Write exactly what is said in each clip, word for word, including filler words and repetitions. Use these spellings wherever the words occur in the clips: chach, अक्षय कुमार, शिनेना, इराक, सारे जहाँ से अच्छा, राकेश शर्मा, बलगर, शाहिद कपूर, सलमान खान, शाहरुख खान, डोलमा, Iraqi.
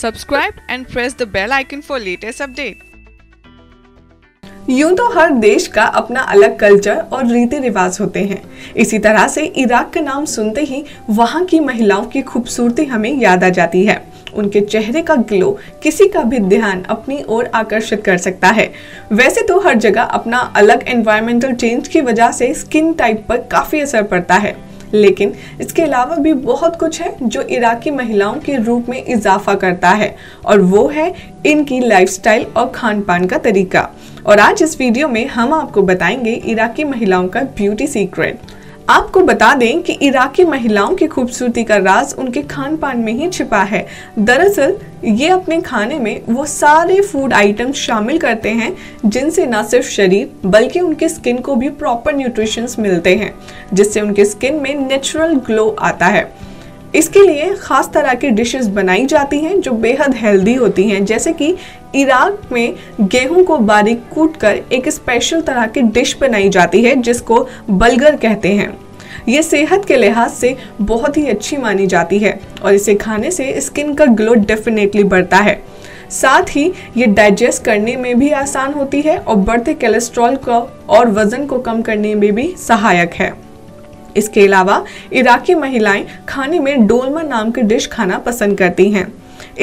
Subscribe and press the bell icon for latest update. यूं तो हर देश का अपना अलग कल्चर और रीति रिवाज होते हैं। इसी तरह से इराक का नाम सुनते ही वहां की महिलाओं की खूबसूरती हमें याद आ जाती है। उनके चेहरे का ग्लो किसी का भी ध्यान अपनी ओर आकर्षित कर सकता है। वैसे तो हर जगह अपना अलग एनवायरमेंटल चेंज की वजह से स्किन टाइप पर काफ़ी असर पड़ता है, लेकिन इसके अलावा भी बहुत कुछ है जो इराकी महिलाओं के रूप में इजाफा करता है, और वो है इनकी लाइफस्टाइल और खान पान का तरीका। और आज इस वीडियो में हम आपको बताएंगे इराकी महिलाओं का ब्यूटी सीक्रेट। आपको बता दें कि इराकी महिलाओं की खूबसूरती का राज उनके खान पान में ही छिपा है। दरअसल ये अपने खाने में वो सारे फूड आइटम शामिल करते हैं जिनसे न सिर्फ शरीर बल्कि उनकी स्किन को भी प्रॉपर न्यूट्रिशंस मिलते हैं, जिससे उनकी स्किन में नेचुरल ग्लो आता है। इसके लिए ख़ास तरह की डिशेस बनाई जाती हैं जो बेहद हेल्दी होती हैं, जैसे कि इराक में गेहूं को बारीक कूटकर एक स्पेशल तरह की डिश बनाई जाती है जिसको बलगर कहते हैं। ये सेहत के लिहाज से बहुत ही अच्छी मानी जाती है और इसे खाने से स्किन का ग्लो डेफिनेटली बढ़ता है। साथ ही ये डाइजेस्ट करने में भी आसान होती है और बढ़ते कोलेस्ट्रॉल को और वज़न को कम करने में भी सहायक है। इसके अलावा इराकी महिलाएं खाने में डोलमा नाम की डिश खाना पसंद करती हैं।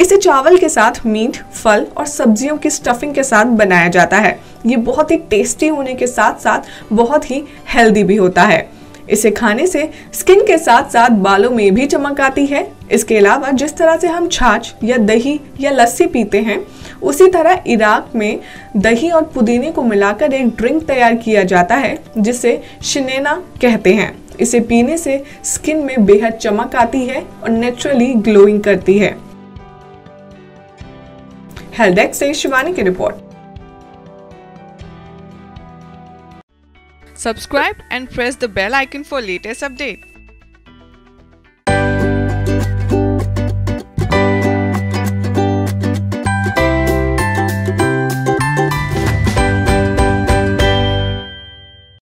इसे चावल के साथ मीट, फल और सब्जियों की स्टफिंग के साथ बनाया जाता है। ये बहुत ही टेस्टी होने के साथ साथ बहुत ही हेल्दी भी होता है। इसे खाने से स्किन के साथ साथ बालों में भी चमक आती है। इसके अलावा जिस तरह से हम छाछ या दही या लस्सी पीते हैं, उसी तरह इराक में दही और पुदीने को मिलाकर एक ड्रिंक तैयार किया जाता है जिसे शिनेना कहते हैं। इसे पीने से स्किन में बेहद चमक आती है और नेचुरली ग्लोइंग करती है। हेल्डेक से शिवानी की report. Subscribe and press the bell icon for latest update.